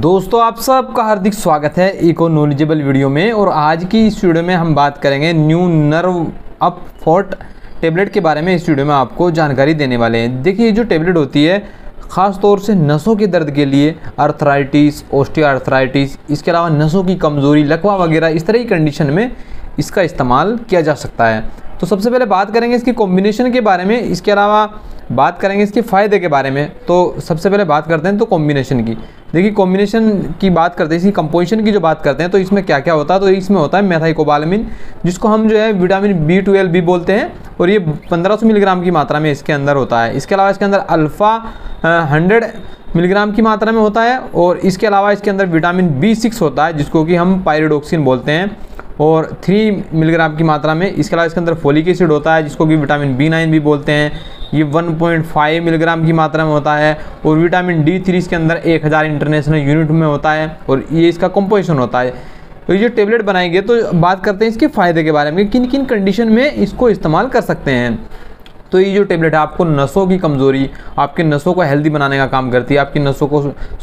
दोस्तों आप सबका हार्दिक स्वागत है इको नॉलेजेबल वीडियो में। और आज की इस वीडियो में हम बात करेंगे new nerve up forte tablet के बारे में। इस वीडियो में आपको जानकारी देने वाले हैं। देखिए जो टेबलेट होती है ख़ास तौर से नसों के दर्द के लिए, आर्थराइटिस, ऑस्टियोआर्थराइटिस, इसके अलावा नसों की कमज़ोरी, लकवा वगैरह इस तरह की कंडीशन में इसका इस्तेमाल किया जा सकता है। तो सबसे पहले बात करेंगे इसकी कॉम्बिनेशन के बारे में, इसके अलावा बात करेंगे इसके फ़ायदे के बारे में। तो सबसे पहले बात करते हैं तो कॉम्बिनेशन की। देखिए कॉम्बिनेशन की बात करते हैं, इसकी कंपोजिशन की जो बात करते हैं तो इसमें क्या क्या होता है, तो इसमें होता है मेथाइकोबालमिन, जिसको हम जो है विटामिन B12 भी बोलते हैं, और ये 1500 मिलीग्राम की मात्रा में इसके अंदर होता है। इसके अलावा इसके अंदर अल्फ़ा 100 मिलीग्राम की मात्रा में होता है, और इसके अलावा इसके अंदर विटामिन B6 होता है, जिसको कि हम पायरेडोक्सिन बोलते हैं, और 3 मिलीग्राम की मात्रा में। इसके अलावा इसके अंदर फोलिक एसिड होता है, जिसको कि विटामिन B9 भी बोलते हैं, ये 1.5 मिलीग्राम की मात्रा में होता है, और विटामिन D3 इसके अंदर 1000 इंटरनेशनल यूनिट में होता है, और ये इसका कंपोजिशन होता है। तो ये टेबलेट बनाएंगे तो बात करते हैं इसके फ़ायदे के बारे में, किन किन कंडीशन में इसको इस्तेमाल कर सकते हैं। तो ये जो टेबलेट है आपको नसों की कमज़ोरी, आपके नसों को हेल्दी बनाने का काम करती है, आपकी नसों को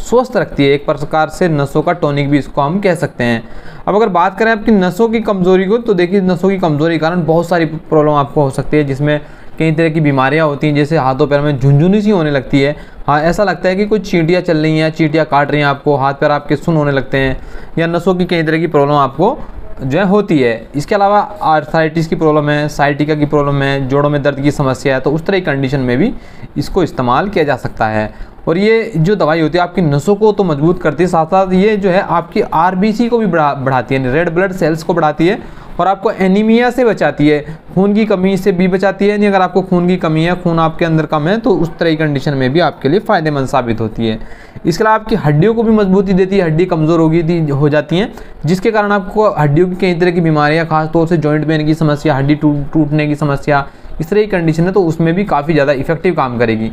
स्वस्थ रखती है, एक प्रकार से नसों का टॉनिक भी इसको हम कह सकते हैं। अब अगर बात करें आपकी नसों की कमज़ोरी को, तो देखिए नसों की कमज़ोरी के कारण बहुत सारी प्रॉब्लम आपको हो सकती है, जिसमें कई तरह की बीमारियां होती हैं, जैसे हाथों पैर में झुनझुनी सी होने लगती है, हाँ ऐसा लगता है कि कुछ चींटियां चल रही हैं, चींटियां काट रही हैं आपको, हाथ पैर आपके सुन होने लगते हैं, या नसों की कई तरह की प्रॉब्लम आपको जो होती है। इसके अलावा आर्थराइटिस की प्रॉब्लम है, साइटिका की प्रॉब्लम है, जोड़ों में दर्द की समस्या है, तो उस तरह की कंडीशन में भी इसको इस्तेमाल किया जा सकता है। और ये जो दवाई होती है आपकी नसों को तो मजबूत करती है, साथ साथ ये जो है आपकी RBC को भी बढ़ाती है, रेड ब्लड सेल्स को बढ़ाती है, और आपको एनीमिया से बचाती है, खून की कमी से भी बचाती है। यानी अगर आपको खून की कमी है, खून आपके अंदर कम है, तो उस तरह की कंडीशन में भी आपके लिए फ़ायदेमंद साबित होती है। इसके अलावा आपकी हड्डियों को भी मजबूती देती है, हड्डी कमज़ोर हो जाती हैं, जिसके कारण आपको हड्डियों की कई तरह की बीमारियाँ, खासतौर से जॉइंट पेन की समस्या, हड्डी टूटने की समस्या, इस तरह की कंडीशन है, तो उसमें भी काफ़ी ज़्यादा इफेक्टिव काम करेगी।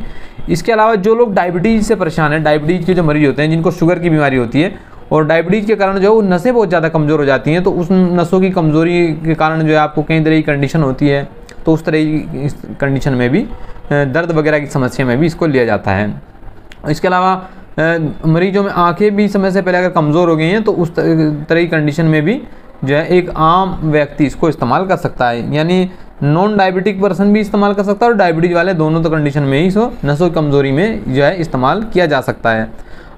इसके अलावा जो लोग डायबिटीज़ से परेशान हैं, डायबिटीज़ के जो मरीज होते हैं, जिनको शुगर की बीमारी होती है, और डायबिटीज़ के कारण जो है वो नसें बहुत ज़्यादा कमज़ोर हो जाती हैं, तो उस नसों की कमज़ोरी के कारण जो है आपको कई तरह की कंडीशन होती है, तो उस तरह की कंडीशन में भी, दर्द वगैरह की समस्या में भी इसको लिया जाता है। इसके अलावा मरीजों में आँखें भी समय से पहले अगर कमज़ोर हो गई हैं, तो उस तरह की कंडीशन में भी जो है एक आम व्यक्ति इसको इस्तेमाल कर सकता है, यानी नॉन डायबिटिक पर्सन भी इस्तेमाल कर सकता है, और डायबिटीज़ वाले दोनों तो कंडीशन में ही इसको नसों की कमज़ोरी में जो है इस्तेमाल किया जा सकता है।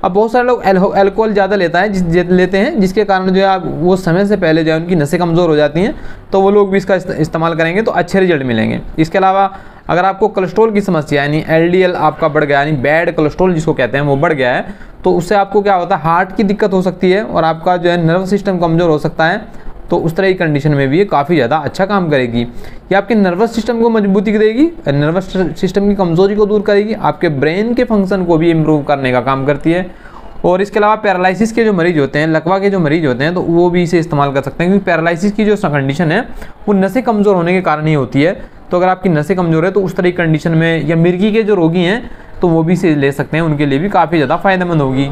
अब बहुत सारे लोग एल्कोहल ज़्यादा लेते हैं, जिसके कारण जो है आप वो समय से पहले जो है उनकी नसें कमज़ोर हो जाती हैं, तो वो लोग भी इसका इस्तेमाल करेंगे तो अच्छे रिजल्ट मिलेंगे। इसके अलावा अगर आपको कोलेस्ट्रॉल की समस्या, यानी LDL आपका बढ़ गया, यानी बैड कोलेस्ट्रॉल जिसको कहते हैं वो बढ़ गया है, तो उससे आपको क्या होता है, हार्ट की दिक्कत हो सकती है, और आपका जो है नर्व सिस्टम कमज़ोर हो सकता है, तो उस तरह की कंडीशन में भी ये काफ़ी ज़्यादा अच्छा काम करेगी। ये आपके नर्वस सिस्टम को मजबूती देगी, नर्वस सिस्टम की कमज़ोरी को दूर करेगी, आपके ब्रेन के फंक्शन को भी इम्प्रूव करने का काम करती है। और इसके अलावा पैरालिसिस के जो मरीज़ होते हैं, लकवा के जो मरीज़ होते हैं, तो वो भी इसे इस्तेमाल कर सकते हैं, क्योंकि पैरालिसिस की जो कंडीशन है वो नसें कमज़ोर होने के कारण ही होती है। तो अगर आपकी नसें कमज़ोर है तो उस तरह की कंडीशन में, या मिर्गी के जो रोगी हैं तो वो भी इसे ले सकते हैं, उनके लिए भी काफ़ी ज़्यादा फ़ायदेमंद होगी।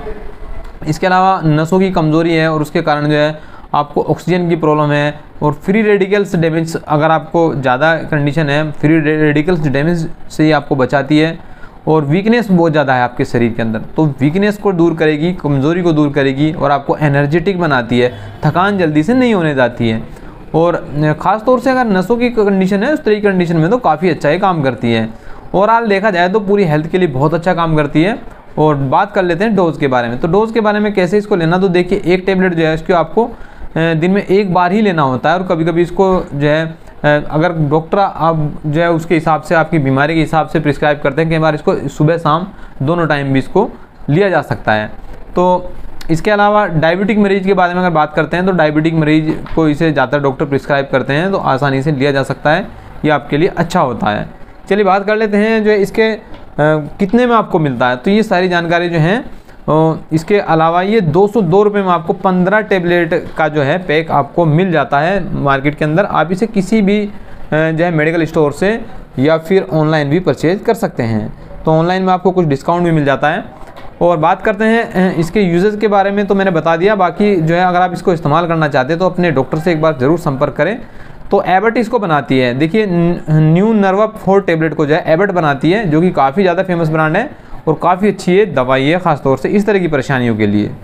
इसके अलावा नसों की कमज़ोरी है और उसके कारण जो है आपको ऑक्सीजन की प्रॉब्लम है, और फ्री रेडिकल्स डैमेज, अगर आपको ज़्यादा कंडीशन है फ्री रेडिकल्स डैमेज से ही आपको बचाती है, और वीकनेस बहुत ज़्यादा है आपके शरीर के अंदर, तो वीकनेस को दूर करेगी, कमज़ोरी को दूर करेगी, और आपको एनर्जेटिक बनाती है, थकान जल्दी से नहीं होने जाती है। और ख़ास तौर से अगर नसों की कंडीशन है, उस तरह की कंडीशन में तो काफ़ी अच्छा ही काम करती है। ओवरऑल देखा जाए तो पूरी हेल्थ के लिए बहुत अच्छा काम करती है। और बात कर लेते हैं डोज़ के बारे में, तो डोज़ के बारे में कैसे इसको लेना, तो देखिए एक टेबलेट जो है इसको आपको दिन में एक बार ही लेना होता है, और कभी कभी इसको जो है अगर डॉक्टर आप जो है उसके हिसाब से, आपकी बीमारी के हिसाब से प्रिस्क्राइब करते हैं, कई बार इसको सुबह शाम दोनों टाइम भी इसको लिया जा सकता है। तो इसके अलावा डायबिटिक मरीज़ के बारे में अगर बात करते हैं, तो डायबिटिक मरीज़ को इसे ज़्यादातर डॉक्टर प्रिस्क्राइब करते हैं, तो आसानी से लिया जा सकता है, ये आपके लिए अच्छा होता है। चलिए बात कर लेते हैं जो है इसके कितने में आपको मिलता है, तो ये सारी जानकारी जो है इसके अलावा ये 202 रुपये में आपको 15 टेबलेट का जो है पैक आपको मिल जाता है मार्केट के अंदर। आप इसे किसी भी जो है मेडिकल स्टोर से या फिर ऑनलाइन भी परचेज कर सकते हैं, तो ऑनलाइन में आपको कुछ डिस्काउंट भी मिल जाता है। और बात करते हैं इसके यूजेस के बारे में, तो मैंने बता दिया, बाकी जो है अगर आप इसको इस्तेमाल करना चाहते हैं तो अपने डॉक्टर से एक बार ज़रूर संपर्क करें। तो एबट इसको बनाती है, देखिए न्यू नर्व अप 4 टेबलेट को जो है एबट बनाती है, जो कि काफ़ी ज़्यादा फेमस ब्रांड है और काफ़ी अच्छी ये दवाई है, ख़ासतौर से इस तरह की परेशानियों के लिए।